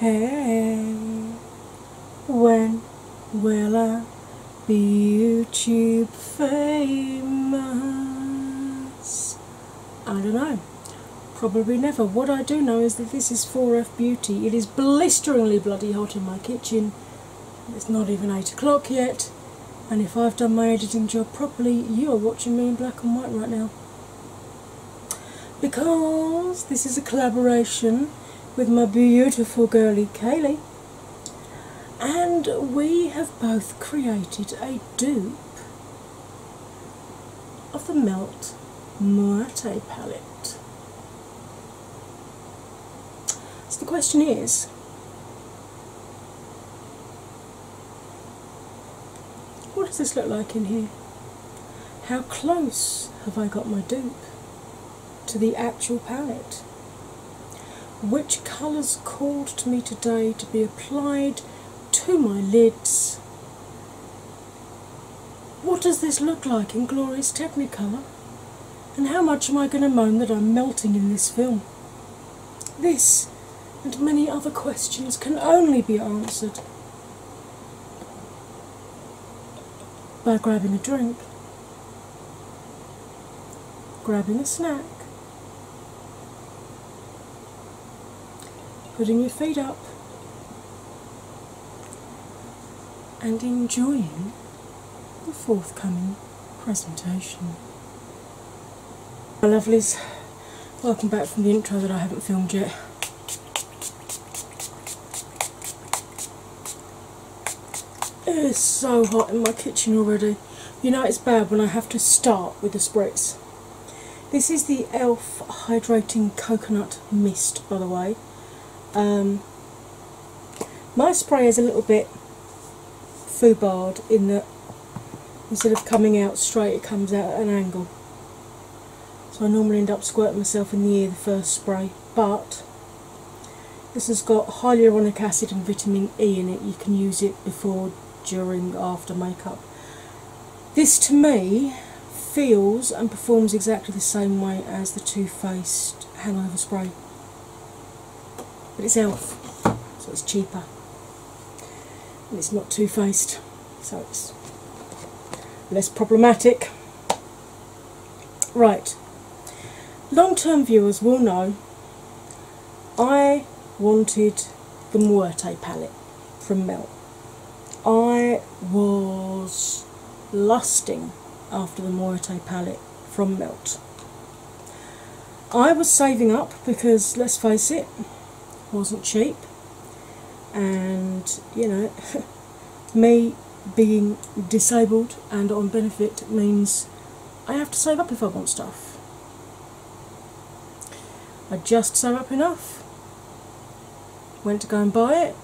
Hey, when will I be YouTube famous? I don't know. Probably never. What I do know is that this is 4F Beauty. It is blisteringly bloody hot in my kitchen. It's not even 8 o'clock yet. And if I've done my editing job properly, you are watching me in black and white right now. Because this is a collaboration with my beautiful girly Kailee, and we have both created a dupe of the Melt Muerte palette. So the question is, what does this look like in here? How close have I got my dupe to the actual palette? Which colours called to me today to be applied to my lids? What does this look like in glorious Technicolor? And how much am I going to moan that I'm melting in this film? This and many other questions can only be answered by grabbing a drink, grabbing a snack, putting your feet up and enjoying the forthcoming presentation. My lovelies, welcome back from the intro that I haven't filmed yet. It's so hot in my kitchen already. You know it's bad when I have to start with a spritz. This is the Elf Hydrating Coconut Mist, by the way. My spray is a little bit foobarred in that instead of coming out straight it comes out at an angle, so I normally end up squirting myself in the ear the first spray, but this has got hyaluronic acid and vitamin E in it. You can use it before, during, after makeup. This to me feels and performs exactly the same way as the Too Faced hangover spray. But it's Elf, so it's cheaper, and it's not Too Faced, so it's less problematic. Right, long-term viewers will know I wanted the Muerte palette from Melt. I was lusting after the Muerte palette from Melt. I was saving up because, let's face it, wasn't cheap, and you know, me being disabled and on benefit means I have to save up if I want stuff. I just saved up enough, went to go and buy it,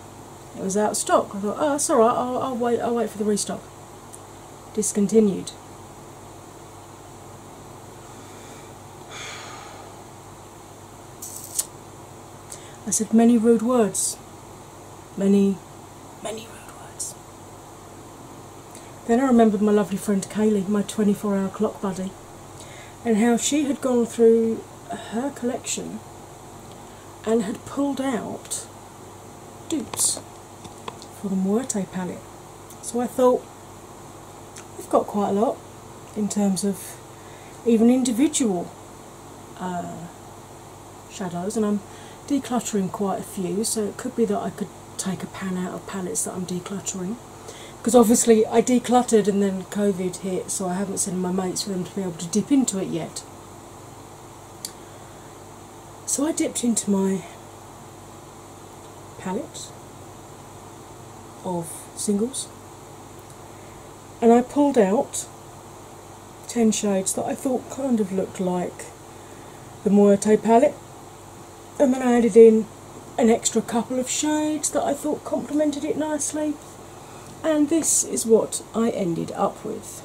it was out of stock. I thought, oh, it's alright, I'll wait for the restock. Discontinued. I said many rude words, many rude words. Then I remembered my lovely friend Kailee, my 24-hour clock buddy, and how she had gone through her collection and had pulled out dupes for the Muerte palette. So I thought, we've got quite a lot in terms of even individual shadows, and I'm decluttering quite a few, so it could be that I could take a pan out of palettes that I'm decluttering, because obviously I decluttered and then COVID hit, so I haven't seen my mates for them to be able to dip into it yet. So I dipped into my palette of singles and I pulled out 10 shades that I thought kind of looked like the Muerte palette. And then I added in an extra couple of shades that I thought complemented it nicely. And this is what I ended up with.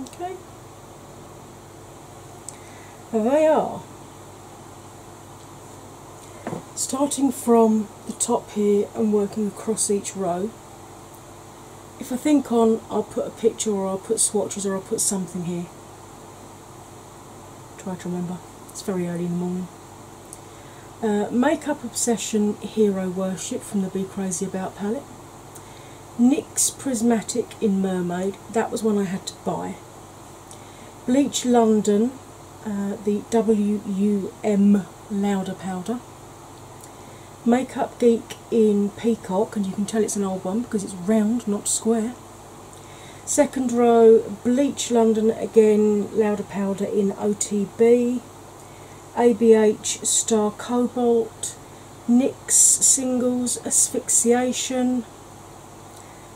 Okay. Now they are. Starting from the top here and working across each row. If I think on, I'll put a picture or I'll put swatches or I'll put something here. Try to remember. It's very early in the morning. Makeup Obsession Hero Worship from the Be Crazy About palette. NYX Prismatic in Mermaid, that was one I had to buy. Bleach London, the WUM Louder Powder. Makeup Geek in Peacock, and you can tell it's an old one because it's round, not square. Second row, Bleach London again, Louder Powder in OTB. ABH Star Cobalt. NYX Singles Asphyxiation.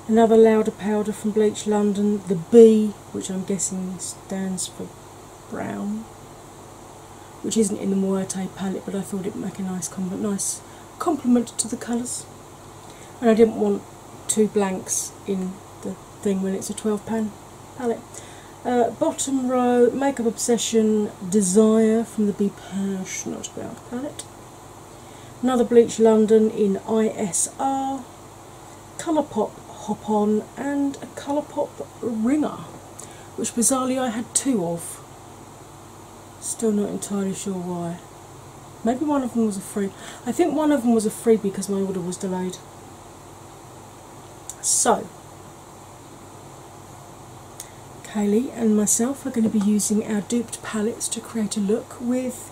Another Louder Powder from Bleach London, the B, which I'm guessing stands for brown, which isn't in the Muerte palette, but I thought it would make a nice compliment to the colours. And I didn't want two blanks in the thing when it's a 12-pan palette. Bottom row, Makeup Obsession Desire from the Be Passionate About palette. Another Bleach London in ISR. Colourpop Hop On and a Colourpop Ringer, which bizarrely I had two of. Still not entirely sure why. Maybe one of them was a free. I think one of them was a free because my order was delayed. So, Kailee and myself are going to be using our duped palettes to create a look with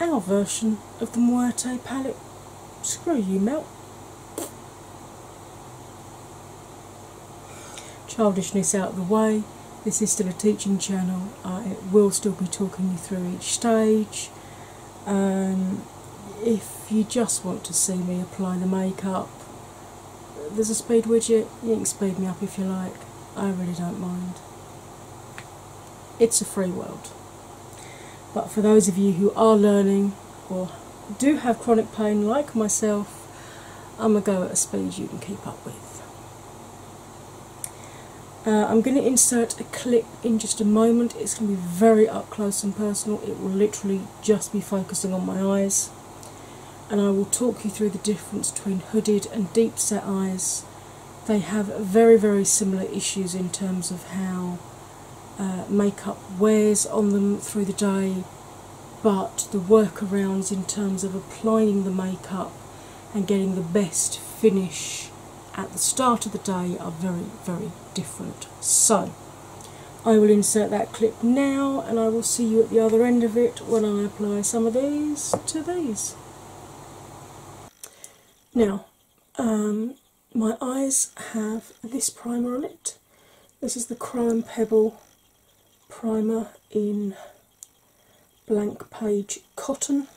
our version of the Muerte palette. Screw you, Melt. Childishness out of the way, this is still a teaching channel. I will still be talking you through each stage. If you just want to see me apply the makeup, there's a speed widget, you can speed me up if you like, I really don't mind. It's a free world. But for those of you who are learning or do have chronic pain like myself, I'm a go at a speed you can keep up with. I'm going to insert a clip in just a moment. It's going to be very up close and personal. It will literally just be focusing on my eyes. And I will talk you through the difference between hooded and deep set eyes. They have very, very similar issues in terms of how makeup wears on them through the day. But the workarounds in terms of applying the makeup and getting the best finish at the start of the day are very, very different. So, I will insert that clip now and I will see you at the other end of it when I apply some of these to these. Now, my eyes have this primer on it. This is the Chrome Pebble Primer in Blank Page Cotton.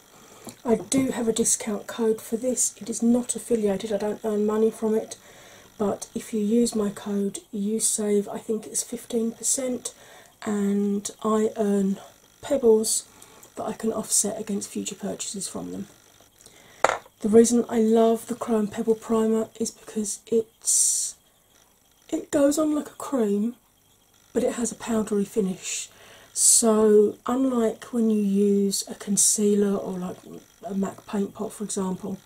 I do have a discount code for this. It is not affiliated, I don't earn money from it. But if you use my code, you save, I think it's 15%, and I earn pebbles that I can offset against future purchases from them. The reason I love the Chrome Pebble Primer is because it goes on like a cream, but it has a powdery finish. So unlike when you use a concealer or like a MAC paint pot, for example,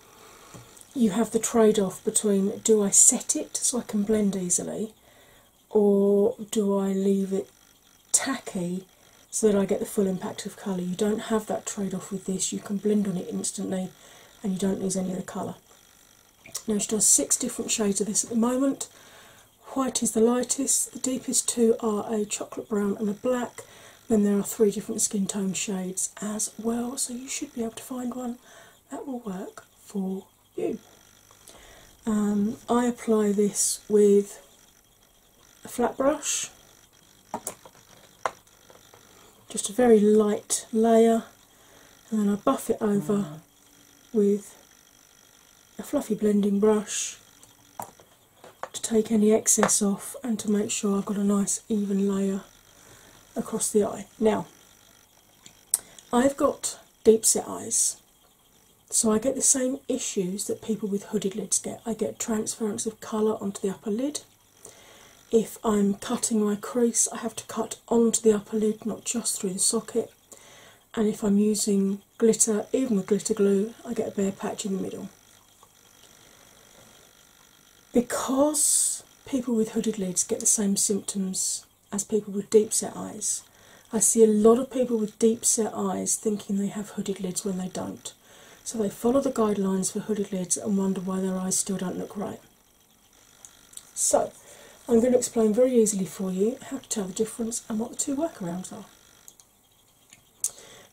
you have the trade-off between do I set it so I can blend easily, or do I leave it tacky so that I get the full impact of colour. You don't have that trade-off with this. You can blend on it instantly and you don't lose any of the colour. Now she does 6 different shades of this at the moment. White is the lightest, the deepest 2 are a chocolate brown and a black, then there are 3 different skin tone shades as well, so you should be able to find one that will work for you. I apply this with a flat brush, just a very light layer, and then I buff it over with a fluffy blending brush to take any excess off and to make sure I've got a nice even layer across the eye. Now, I've got deep set eyes, so I get the same issues that people with hooded lids get. I get transference of colour onto the upper lid. If I'm cutting my crease, I have to cut onto the upper lid, not just through the socket. And if I'm using glitter, even with glitter glue, I get a bare patch in the middle. Because people with hooded lids get the same symptoms as people with deep set eyes, I see a lot of people with deep set eyes thinking they have hooded lids when they don't. so they follow the guidelines for hooded lids and wonder why their eyes still don't look right. So, I'm going to explain very easily for you how to tell the difference and what the two workarounds are.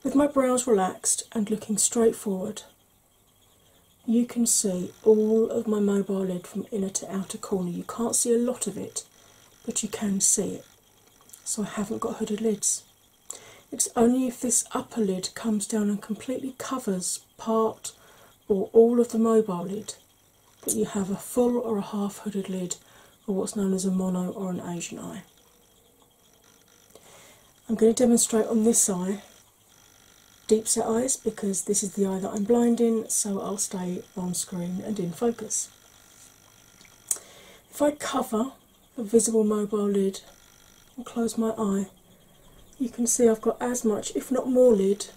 With my brows relaxed and looking straight forward, you can see all of my mobile lid from inner to outer corner. You can't see a lot of it, but you can see it. So I haven't got hooded lids. It's only if this upper lid comes down and completely covers part or all of the mobile lid that you have a full or a half hooded lid, or what's known as a mono or an Asian eye. I'm going to demonstrate on this eye deep set eyes, because this is the eye that I'm blind in, so I'll stay on screen and in focus. If I cover the visible mobile lid and close my eye, you can see I've got as much, if not more, lid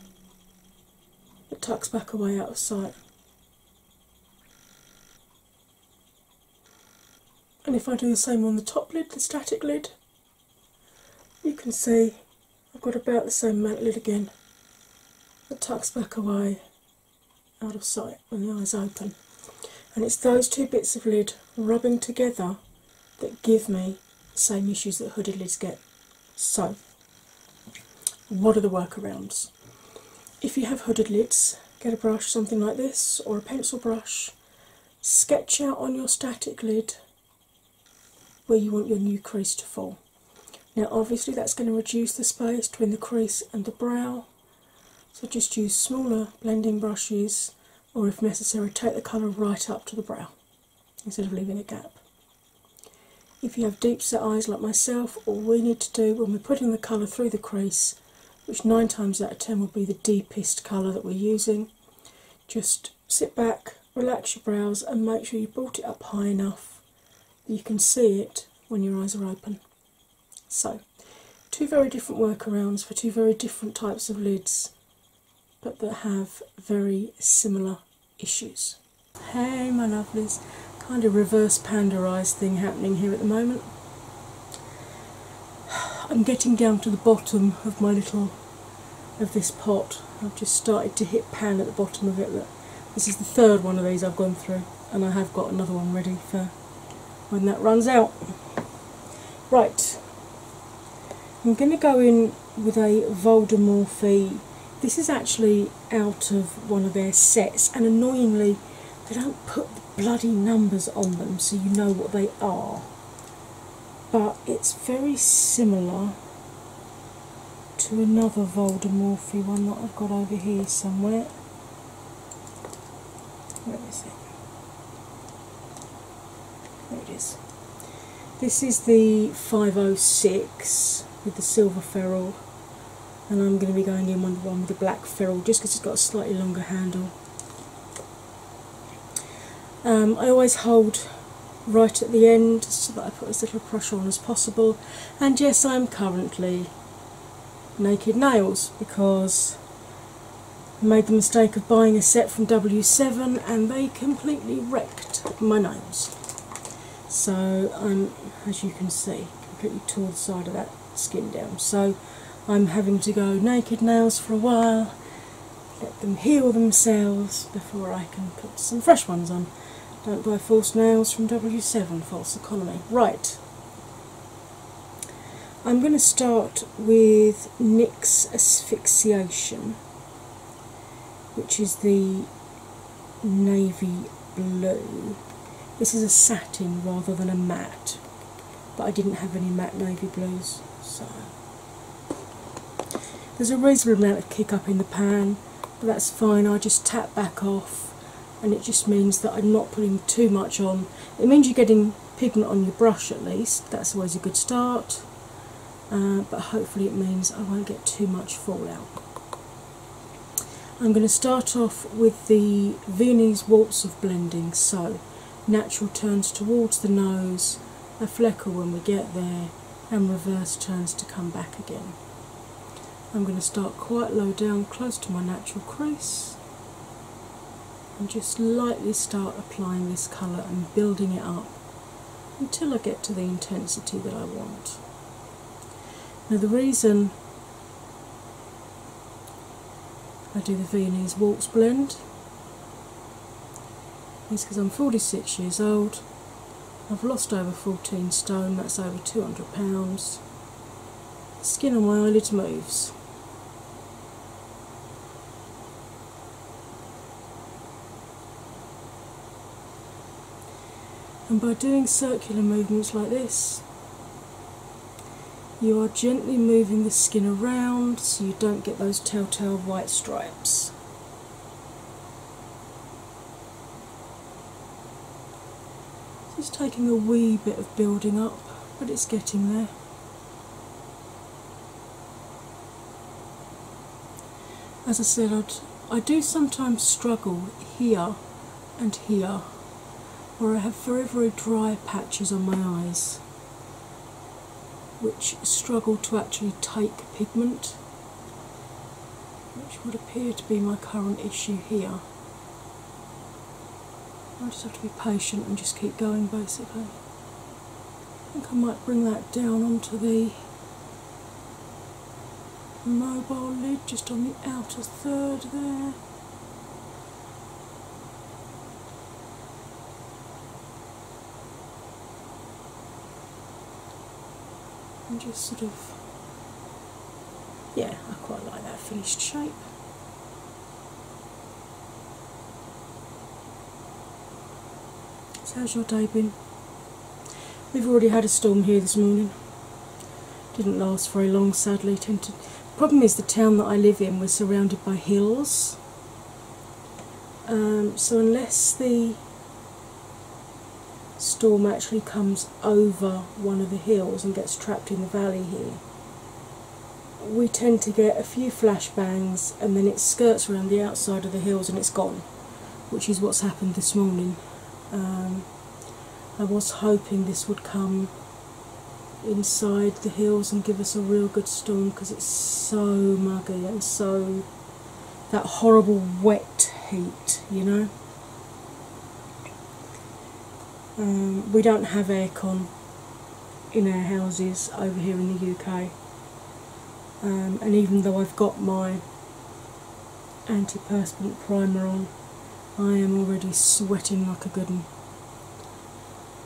that tucks back away out of sight. And if I do the same on the top lid, the static lid, you can see I've got about the same amount of lid again that tucks back away out of sight when the eyes open. And it's those two bits of lid rubbing together that give me the same issues that hooded lids get. So, what are the workarounds? If you have hooded lids, get a brush, something like this, or a pencil brush, sketch out on your static lid where you want your new crease to fall. Now obviously that's going to reduce the space between the crease and the brow, so just use smaller blending brushes, or if necessary take the colour right up to the brow instead of leaving a gap. If you have deep set eyes like myself, all we need to do when we're putting the colour through the crease, which 9 times out of 10 will be the deepest colour that we're using, just sit back, relax your brows and make sure you brought it up high enough you can see it when your eyes are open. So, two very different workarounds for two very different types of lids, but that have very similar issues. Hey my lovelies, kind of reverse panda eyes thing happening here at the moment. I'm getting down to the bottom of my little, of this pot. I've just started to hit pan at the bottom of it. Look, this is the third one of these I've gone through, and I have got another one ready for when that runs out. Right, I'm going to go in with a Voldemorphy. This is actually out of one of their sets, and annoyingly they don't put the bloody numbers on them so you know what they are, but it's very similar to another Voldemorphy one that I've got over here somewhere. Where is it? There it is. This is the 506 with the silver ferrule, and I'm going to be going in one with the black ferrule just because it's got a slightly longer handle. I always hold right at the end so that I put as little pressure on as possible, and yes, I'm currently naked nails because I made the mistake of buying a set from W7 and they completely wrecked my nails. So I'm, as you can see, completely tore the side of that skin down. So I'm having to go naked nails for a while, let them heal themselves before I can put some fresh ones on. Don't buy false nails from W7, false economy. Right, I'm going to start with NYX Asphyxiation, which is the navy blue. This is a satin rather than a matte, but I didn't have any matte navy blues, so there's a reasonable amount of kick up in the pan, but that's fine. I just tap back off, and it just means that I'm not putting too much on. It means you're getting pigment on your brush at least, that's always a good start, but hopefully it means I won't get too much fallout. I'm going to start off with the Viennese Waltz of Blending, so natural turns towards the nose, a fleckle when we get there, and reverse turns to come back again. I'm going to start quite low down, close to my natural crease, and just lightly start applying this colour and building it up until I get to the intensity that I want. Now the reason I do the Viennese Waltz blend is because I'm 46 years old, I've lost over 14 stone, that's over 200 pounds. Skin on my eyelid moves. And by doing circular movements like this, you are gently moving the skin around so you don't get those telltale white stripes. It's taking a wee bit of building up, but it's getting there. As I said, I do sometimes struggle here and here, where I have very, very dry patches on my eyes, which struggle to actually take pigment, which would appear to be my current issue here. I just have to be patient and just keep going, basically. I think I might bring that down onto the mobile lid, just on the outer third there. And just sort of, yeah, I quite like that finished shape. So how's your day been? We've already had a storm here this morning. Didn't last very long, sadly. Problem is, the town that I live in, we're surrounded by hills. So unless the storm actually comes over one of the hills and gets trapped in the valley here, we tend to get a few flashbangs and then it skirts around the outside of the hills and it's gone, which is what's happened this morning. I was hoping this would come inside the hills and give us a real good storm, because it's so muggy and so that horrible wet heat, you know. We don't have aircon in our houses over here in the UK, and even though I've got my antiperspirant primer on, I am already sweating like a good one.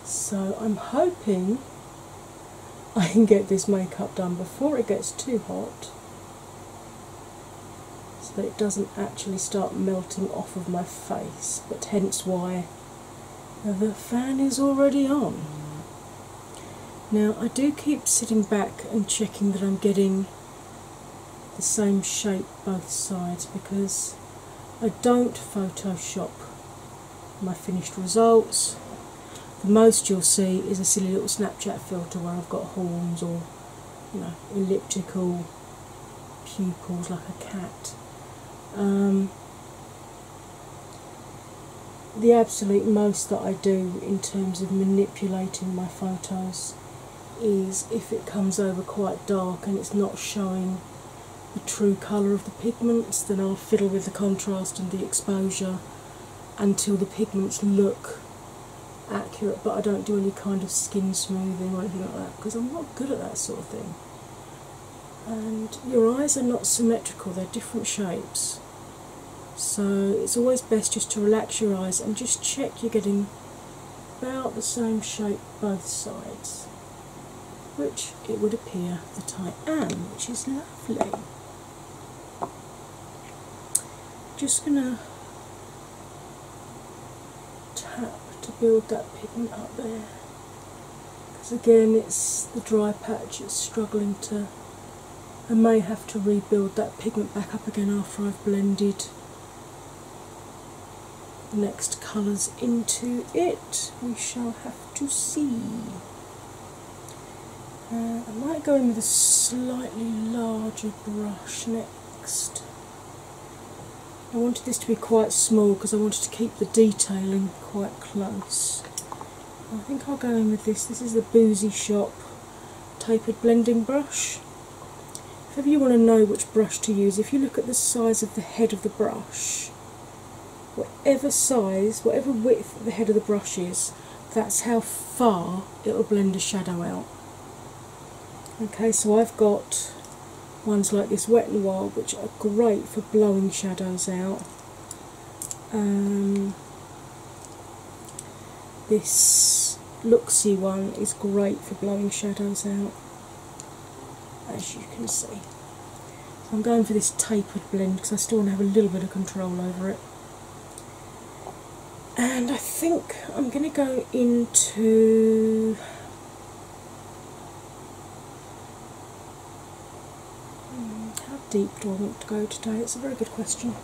So I'm hoping I can get this makeup done before it gets too hot, so that it doesn't actually start melting off of my face, but hence why the fan is already on. Now I do keep sitting back and checking that I'm getting the same shape both sides, because I don't Photoshop my finished results. The most you'll see is a silly little Snapchat filter where I've got horns or, you know, elliptical pupils like a cat. The absolute most that I do in terms of manipulating my photos is if it comes over quite dark and it's not showing the true colour of the pigments, then I'll fiddle with the contrast and the exposure until the pigments look accurate, but I don't do any kind of skin smoothing or anything like that, because I'm not good at that sort of thing. And your eyes are not symmetrical, they're different shapes. So it's always best just to relax your eyes and just check you're getting about the same shape both sides, which it would appear that I am, which is lovely. Just gonna tap to build that pigment up there, because again it's the dry patch that's struggling to, I may have to rebuild that pigment back up again after I've blended next colours into it. We shall have to see. I might go in with a slightly larger brush next. I wanted this to be quite small because I wanted to keep the detailing quite close. I think I'll go in with this. This is the Boozy Shop tapered blending brush. If you want to know which brush to use, if you look at the size of the head of the brush, whatever size, whatever width the head of the brush is, that's how far it'll blend a shadow out. Okay, so I've got ones like this Wet n' Wild, which are great for blowing shadows out. this Luxie one is great for blowing shadows out, as you can see. So I'm going for this tapered blend because I still want to have a little bit of control over it. And I think I'm going to go into... how deep do I want to go today? It's a very good question.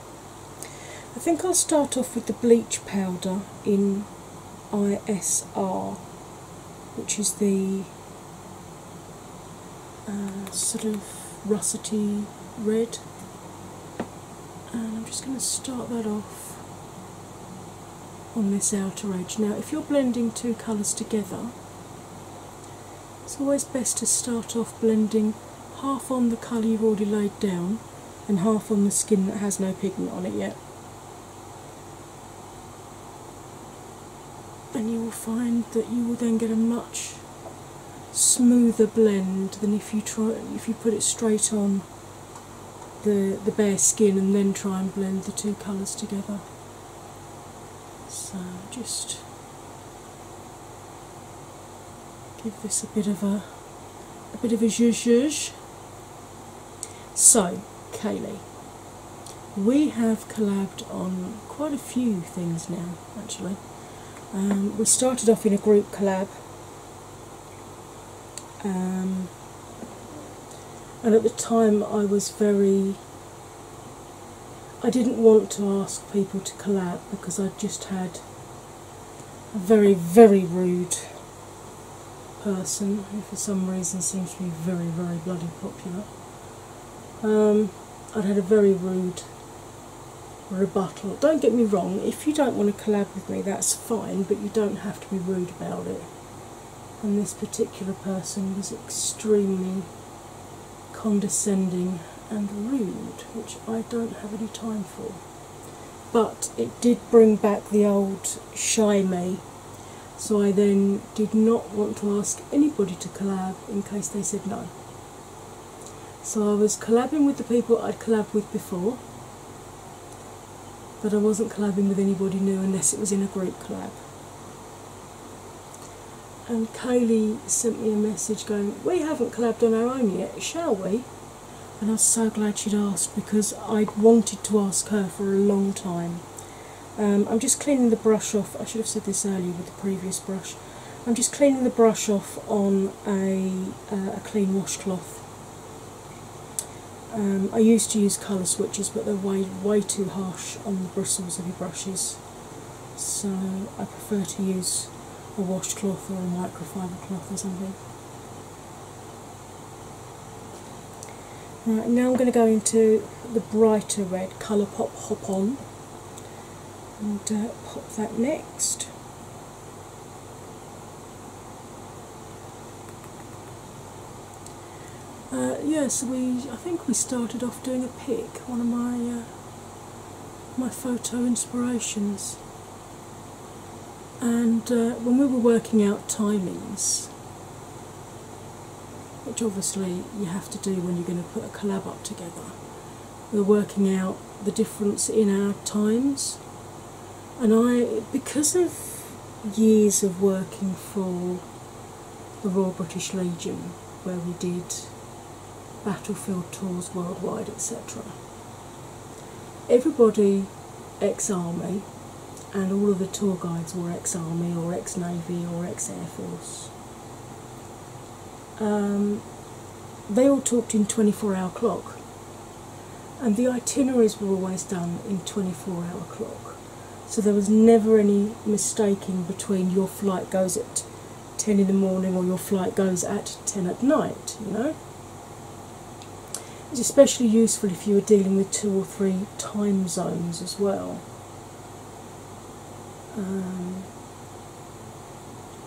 I think I'll start off with the bleach powder in ISR, which is the sort of russety red. And I'm just going to start that off on this outer edge. Now if you're blending two colours together, it's always best to start off blending half on the colour you've already laid down and half on the skin that has no pigment on it yet. And you will find that you will then get a much smoother blend than if you put it straight on the bare skin and then try and blend the two colours together. So just give this a bit of a zhuzh. So Kailee, we have collabed on quite a few things now. Actually, we started off in a group collab, and at the time I was I didn't want to ask people to collab because I just had a very, very rude person who for some reason seems to be very, very bloody popular. I'd had a very rude rebuttal. Don't get me wrong, if you don't want to collab with me, that's fine, but you don't have to be rude about it. And this particular person was extremely condescending and rude, which I don't have any time for. But it did bring back the old shy me, so I then did not want to ask anybody to collab in case they said no. So I was collabing with the people I'd collabed with before, but I wasn't collabing with anybody new unless it was in a group collab. And Kailee sent me a message going, "We haven't collabed on our own yet, shall we?" And I was so glad she'd asked because I'd wanted to ask her for a long time. I'm just cleaning the brush off. I should have said this earlier with the previous brush. I'm just cleaning the brush off on a clean washcloth. I used to use colour switches, but they're way too harsh on the bristles of your brushes. So I prefer to use a washcloth or a microfiber cloth or something. Right, now I'm going to go into the brighter red, Colourpop Hop On, and pop that next. Yeah, so I think we started off doing a pic, one of my my photo inspirations, and when we were working out timings, which obviously you have to do when you're going to put a collab up together, we're working out the difference in our times. And because of years of working for the Royal British Legion, where we did battlefield tours worldwide, etc., everybody ex-army, and all of the tour guides were ex-army or ex-navy or ex-air force. They all talked in 24-hour clock, and the itineraries were always done in 24-hour clock, so there was never any mistaking between your flight goes at 10 in the morning or your flight goes at 10 at night, you know. It's especially useful if you were dealing with 2 or 3 time zones as well,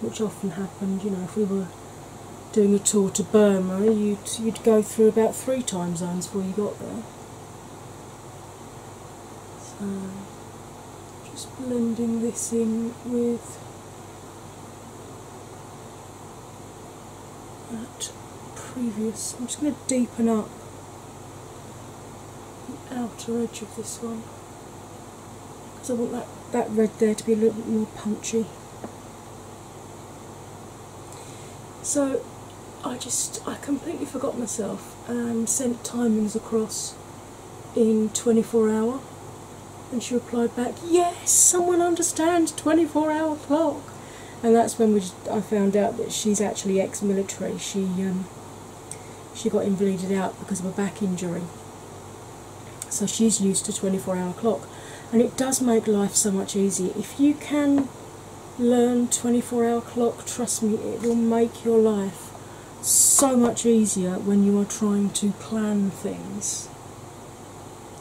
which often happened. You know, if we were doing a tour to Burma, you'd go through about 3 time zones before you got there. So just blending this in with that previous. I'm just going to deepen up the outer edge of this one because I want that red there to be a little bit more punchy. So I completely forgot myself and sent timings across in 24 hour, and she replied back, yes, someone understands 24-hour clock. And that's when I found out that she's actually ex-military. She got invalided out because of a back injury, so she's used to 24-hour clock. And it does make life so much easier. If you can learn 24-hour clock, trust me, it will make your life so much easier when you are trying to plan things.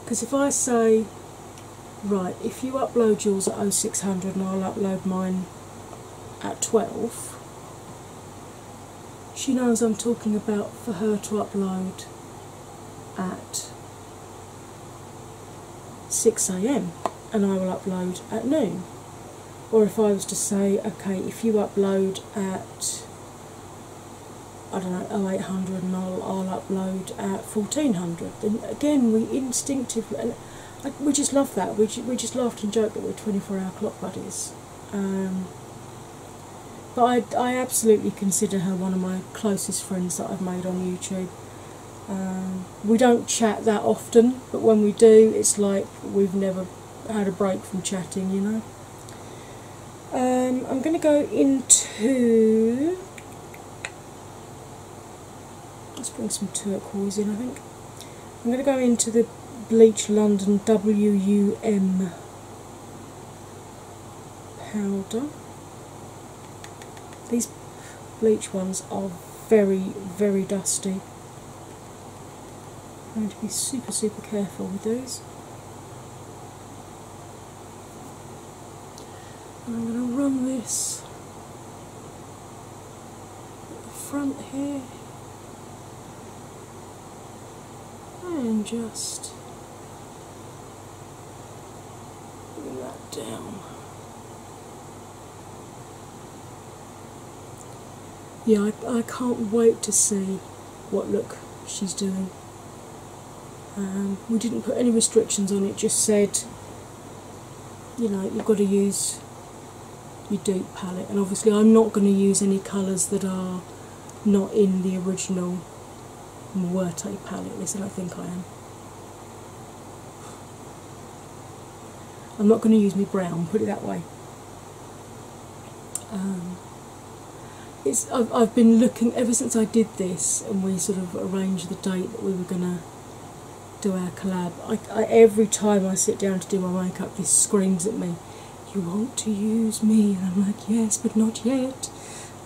Because if I say, right, if you upload yours at 0600 and I'll upload mine at 12, she knows I'm talking about for her to upload at 6 AM and I will upload at noon. Or if I was to say, okay, if you upload at, I don't know, 0800 and I'll upload at 1400, then again we instinctively, and we just love that, we just laughed and joked that we're 24-hour clock buddies. But I absolutely consider her one of my closest friends that I've made on YouTube. We don't chat that often, but when we do, it's like we've never had a break from chatting, you know. I'm going to go into, let's bring some turquoise in, I think. I'm going to go into the Bleach London WUM powder. These bleach ones are very, very dusty. I'm going to be super, super careful with those. And I'm going to run this at the front here and just bring that down. Yeah, I can't wait to see what look she's doing. We didn't put any restrictions on it, just said, you know, you've got to use your dupe palette. And obviously I'm not going to use any colours that are not in the original Muerte palette. Listen, I think I am. I'm not going to use my brown, put it that way. I've been looking ever since I did this, and we sort of arranged the date that we were going to do our collab. Every time I sit down to do my makeup, this screams at me, you want to use me? And I'm like, yes, but not yet.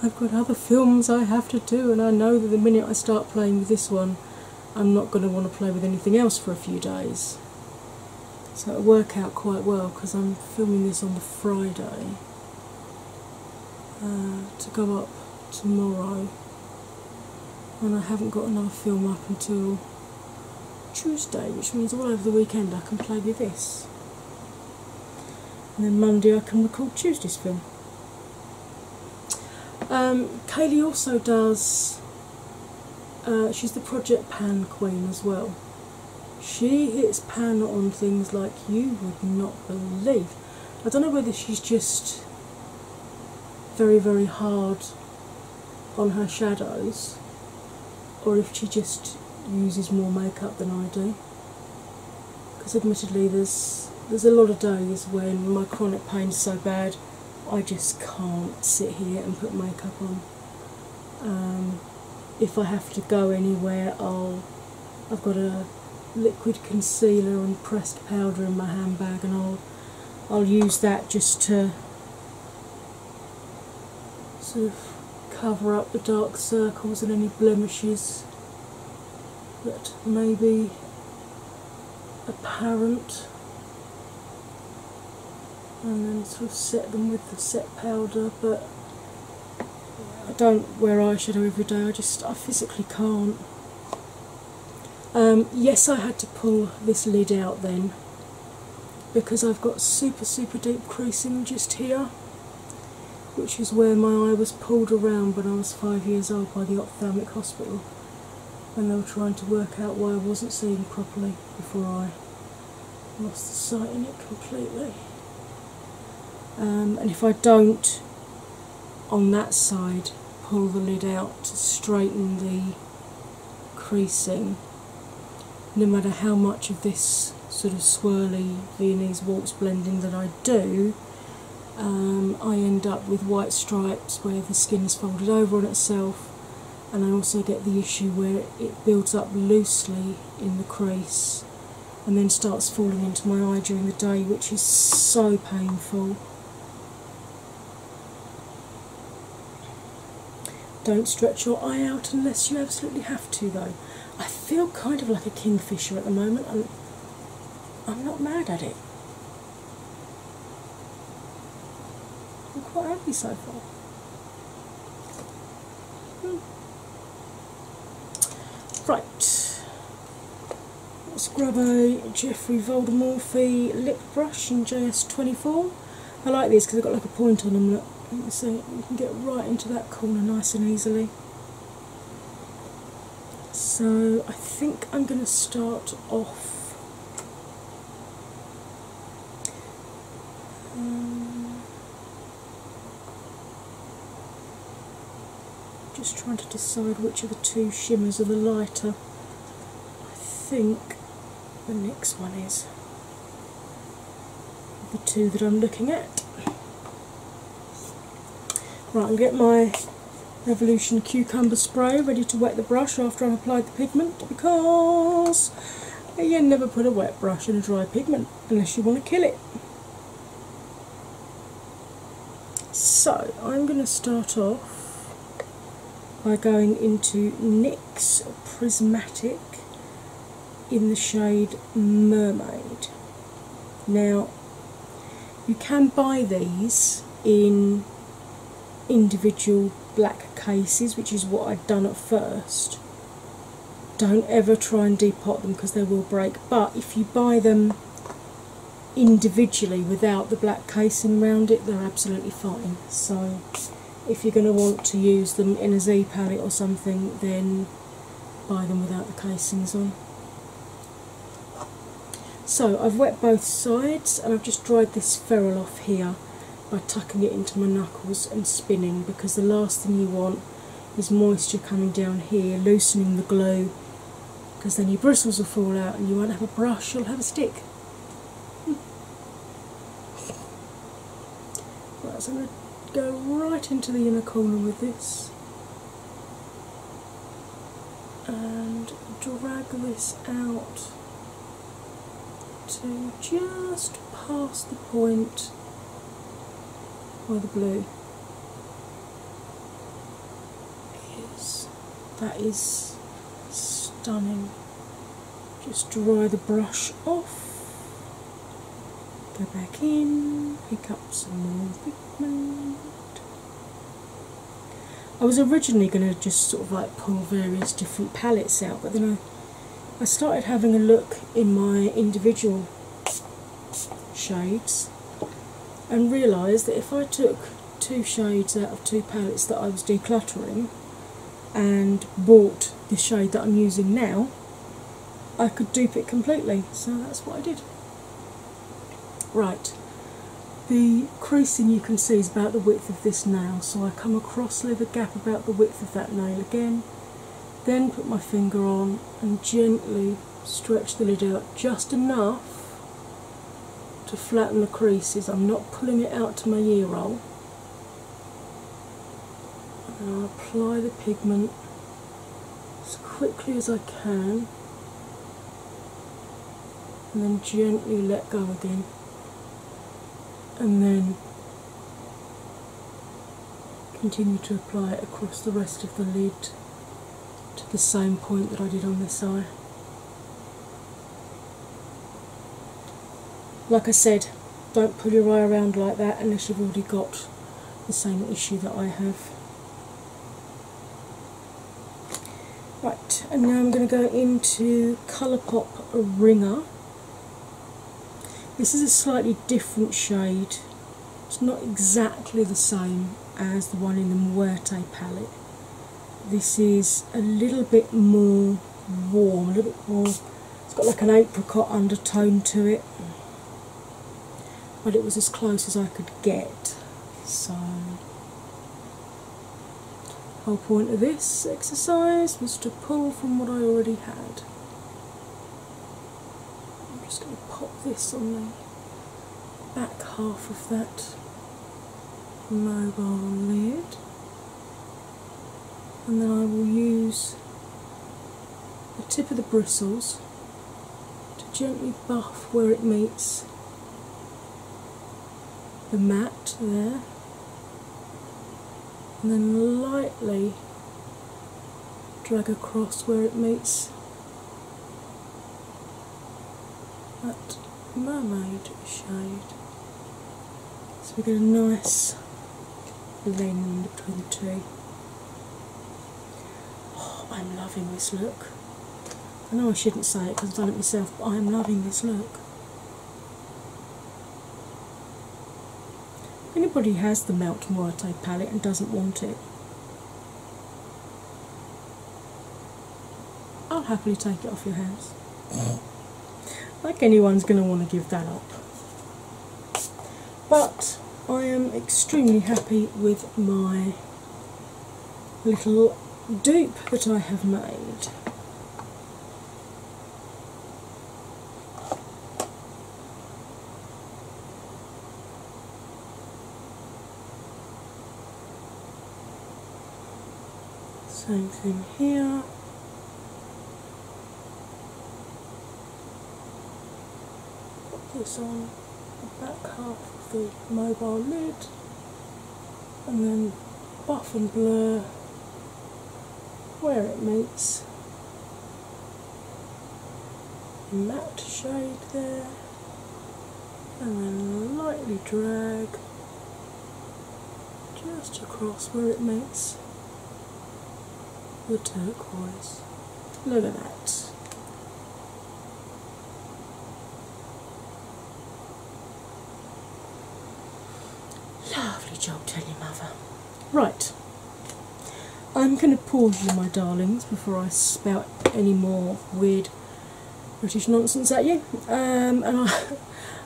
I've got other films I have to do, and I know that the minute I start playing with this one, I'm not going to want to play with anything else for a few days. So it'll work out quite well, because I'm filming this on the Friday to go up tomorrow, and I haven't got another film up until Tuesday, which means all over the weekend I can play with this, and then Monday I can record Tuesday's film. Kailee also does, she's the Project Pan queen as well. She hits pan on things like you would not believe. I don't know whether she's just very, very hard on her shadows, or if she just uses more makeup than I do. Because admittedly, there's a lot of days when my chronic pain's so bad, I just can't sit here and put makeup on. If I have to go anywhere, I've got a liquid concealer and pressed powder in my handbag, and I'll use that just to sort of cover up the dark circles and any blemishes that may be apparent, and then sort of set them with the set powder. But I don't wear eyeshadow every day, I physically can't. Yes, I had to pull this lid out then, because I've got super, super deep creasing just here, which is where my eye was pulled around when I was 5 years old by the ophthalmic hospital, when they were trying to work out why I wasn't seeing properly before I lost the sight in it completely. And if I don't, on that side, pull the lid out to straighten the creasing. No matter how much of this sort of swirly Viennese waltz blending that I do, I end up with white stripes where the skin's folded over on itself, and I also get the issue where it builds up loosely in the crease and then starts falling into my eye during the day, which is so painful. Don't stretch your eye out unless you absolutely have to though. I feel kind of like a kingfisher at the moment. I'm not mad at it. I'm quite happy so far. Right. Let's grab a Jeffrey Voldemorphy lip brush in JS24. I like these because they've got like a point on them, look. So you can get right into that corner nice and easily. So I think I'm going to start off just trying to decide which of the two shimmers are the lighter. I think the NYX one is the two that I'm looking at. Right, I'll get my Revolution Cucumber Spray ready to wet the brush after I've applied the pigment, because you never put a wet brush in a dry pigment unless you want to kill it. So, I'm going to start off by going into NYX Prismatic in the shade Mermaid. Now, you can buy these in individual black cases, which is what I'd done at first. Don't ever try and depot them because they will break, but if you buy them individually without the black casing around it, they're absolutely fine. So if you're going to want to use them in a Z palette or something, then buy them without the casings on. So I've wet both sides and I've just dried this ferrule off here by tucking it into my knuckles and spinning, because the last thing you want is moisture coming down here, loosening the glue, because then your bristles will fall out and you won't have a brush, you'll have a stick. Right, so I'm going to go right into the inner corner with this and drag this out to just past the point where the blue is. That is stunning. Just dry the brush off, go back in, pick up some more pigment. I was originally going to just sort of like pull various different palettes out, but then I started having a look in my individual shades and realised that if I took two shades out of two palettes that I was decluttering and bought the shade that I'm using now, I could dupe it completely, so that's what I did. Right, the creasing you can see is about the width of this nail, so I come across, leave a gap about the width of that nail again, then put my finger on and gently stretch the lid out just enough to flatten the creases. I'm not pulling it out to my ear roll. And I'll apply the pigment as quickly as I can and then gently let go again, and then continue to apply it across the rest of the lid to the same point that I did on this eye. Like I said, don't pull your eye around like that unless you've already got the same issue that I have. Right, and now I'm going to go into Colourpop Ringer. This is a slightly different shade. It's not exactly the same as the one in the Muerte palette. This is a little bit more warm, a little bit more, it's got like an apricot undertone to it. But it was as close as I could get, so whole point of this exercise was to pull from what I already had. I'm just going to pop this on the back half of that mobile lid, and then I will use the tip of the bristles to gently buff where it meets the matte there, and then lightly drag across where it meets that mermaid shade. So we get a nice blend between the two. Oh, I'm loving this look. I know I shouldn't say it because I've done it myself, but I'm loving this look. If anybody has the Melt Muerte palette and doesn't want it, I'll happily take it off your hands. Like anyone's going to want to give that up. But I am extremely happy with my little dupe that I have made. Same thing here. Put this on the back half of the mobile lid and then buff and blur where it meets the matte shade there, and then lightly drag just across where it meets the turquoise. Look at that. Lovely job, Teddy Mother. Right. I'm going to pause you, my darlings, before I spout any more weird British nonsense at you. And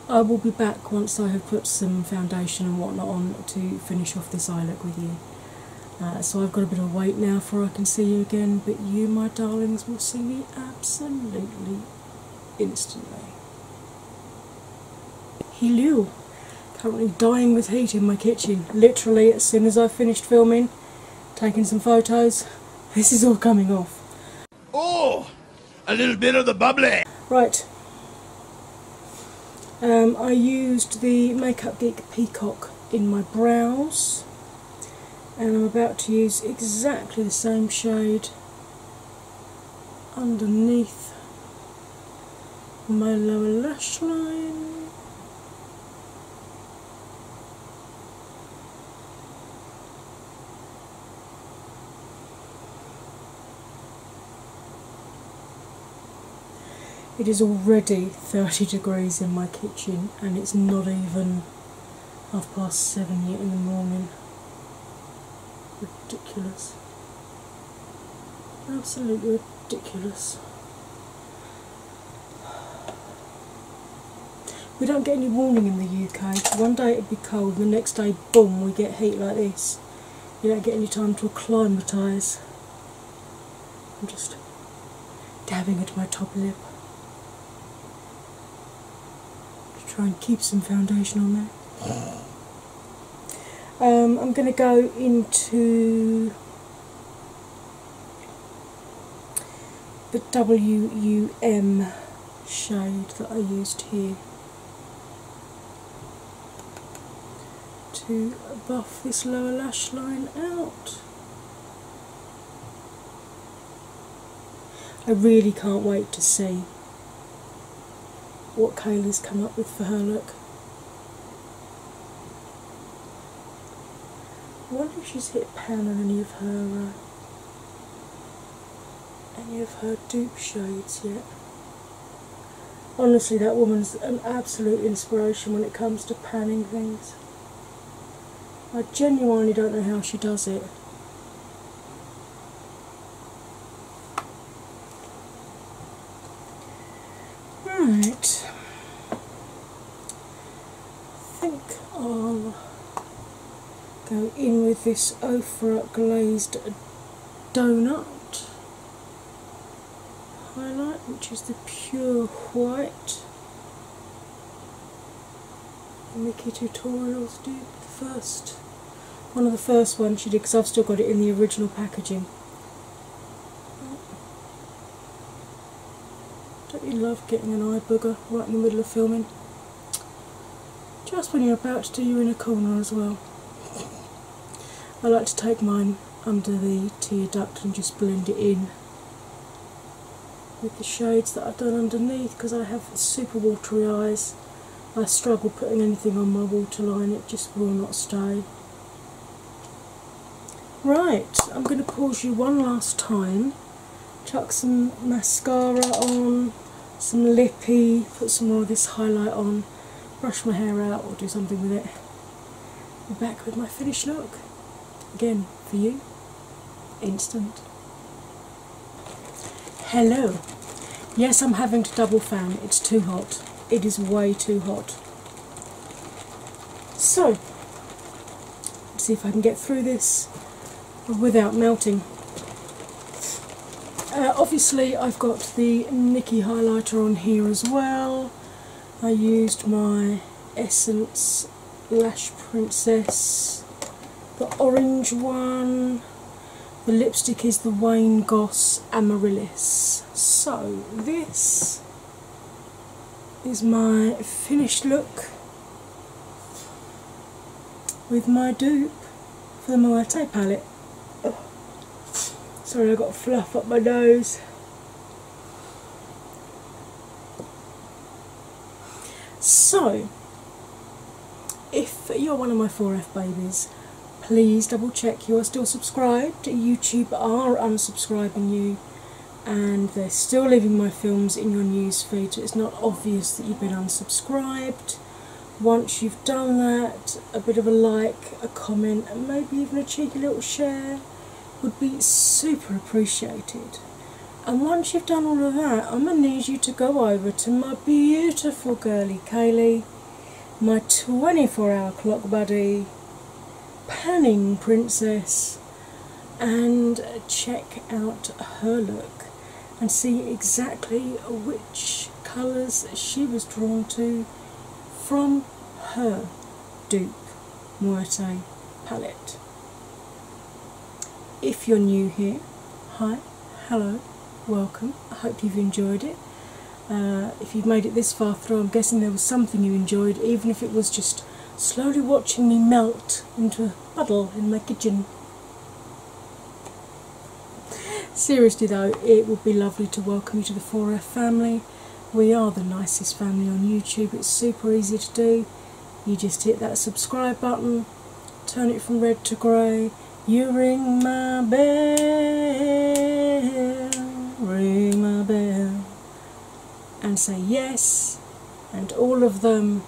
I will be back once I have put some foundation and whatnot on to finish off this eye look with you. So I've got a bit of wait now before I can see you again, but you, my darlings, will see me absolutely instantly. Hello! Currently dying with heat in my kitchen. Literally, as soon as I've finished filming, taking some photos, this is all coming off. Oh! A little bit of the bubbly! Right. I used the Makeup Geek Peacock in my brows. And I'm about to use exactly the same shade underneath my lower lash line. It is already 30 degrees in my kitchen and it's not even 7:30 yet in the morning. Ridiculous. Absolutely ridiculous. We don't get any warning in the UK. One day it'd be cold, the next day, boom, we get heat like this. You don't get any time to acclimatise. I'm just dabbing at my top lip to try and keep some foundation on there. I'm going to go into the WUM shade that I used here to buff this lower lash line out. I really can't wait to see what Kaylee's come up with for her look. I wonder if she's hit pan on any of her dupe shades yet. Honestly, that woman's an absolute inspiration when it comes to panning things. I genuinely don't know how she does it. Right. I think I'll go in with this Ofra Glazed Donut highlight, which is the pure white Mickey Tutorials dupe, the first one of the first ones she did, because I've still got it in the original packaging. Don't you love getting an eye booger right in the middle of filming? Just when you're about to do you in a corner as well. I like to take mine under the tear duct and just blend it in with the shades that I've done underneath, because I have super watery eyes. I struggle putting anything on my waterline, it just will not stay. Right, I'm going to pause you one last time, chuck some mascara on, some lippy, put some more of this highlight on, brush my hair out or do something with it. I'm back with my finished look. Again, for you, instant. Hello. Yes, I'm having to double fan. It's too hot. It is way too hot. So, let's see if I can get through this without melting. Obviously, I've got the Nikki highlighter on here as well. I used my Essence Lash Princess, the orange one. The lipstick is the Wayne Goss Amaryllis. So this is my finished look with my dupe for the Muerte palette. Oh, sorry, I got fluff up my nose. So, if you're one of my 4F babies, please double check you are still subscribed. YouTube are unsubscribing you and they're still leaving my films in your newsfeed, so it's not obvious that you've been unsubscribed. Once you've done that, a bit of a like, a comment and maybe even a cheeky little share would be super appreciated. And once you've done all of that, I'm going to need you to go over to my beautiful girly Kaylee, my 24-hour clock buddy, panning princess, and check out her look and see exactly which colours she was drawn to from her dupe Muerte palette. If you're new here, hi, hello, welcome, I hope you've enjoyed it. If you've made it this far through, I'm guessing there was something you enjoyed, even if it was just slowly watching me melt into a puddle in my kitchen. Seriously though, it would be lovely to welcome you to the 4F family. We are the nicest family on YouTube. It's super easy to do. You just hit that subscribe button, turn it from red to grey. You ring my bell, and say yes, and all of them,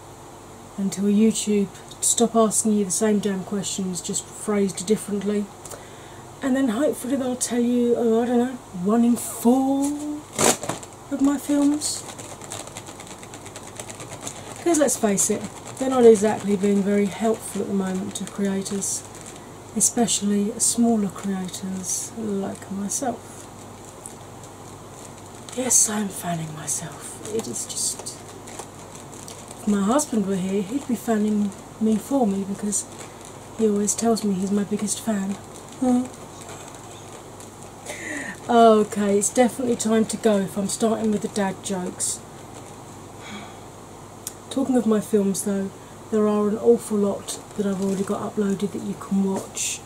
until YouTube stop asking you the same damn questions, just phrased differently. And then hopefully they'll tell you, oh, I don't know, 1 in 4 of my films. Because let's face it, they're not exactly being very helpful at the moment to creators, especially smaller creators like myself. Yes, I'm fanning myself. It is just... If my husband were here, he'd be fanning me for me, because he always tells me he's my biggest fan. Okay, it's definitely time to go if I'm starting with the dad jokes. Talking of my films though, there are an awful lot that I've already got uploaded that you can watch.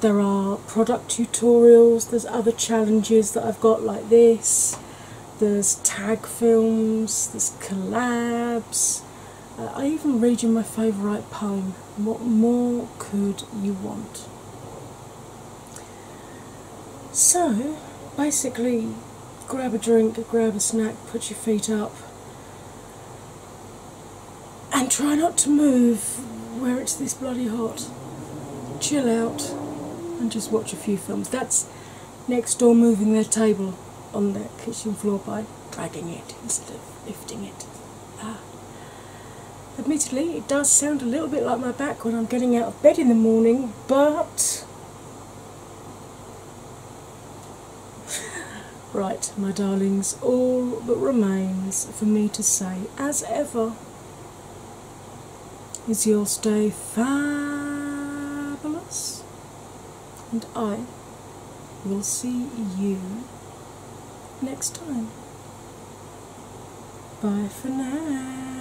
There are product tutorials, there's other challenges that I've got like this. There's tag films, there's collabs. I even read you my favourite poem. What more could you want? So, basically, grab a drink, grab a snack, put your feet up, and try not to move where it's this bloody hot. Chill out and just watch a few films. That's next door moving their table on their kitchen floor by dragging it instead of lifting it. Admittedly, it does sound a little bit like my back when I'm getting out of bed in the morning, but Right, my darlings, all that remains for me to say, as ever, is your stay fabulous, and I will see you next time. Bye for now.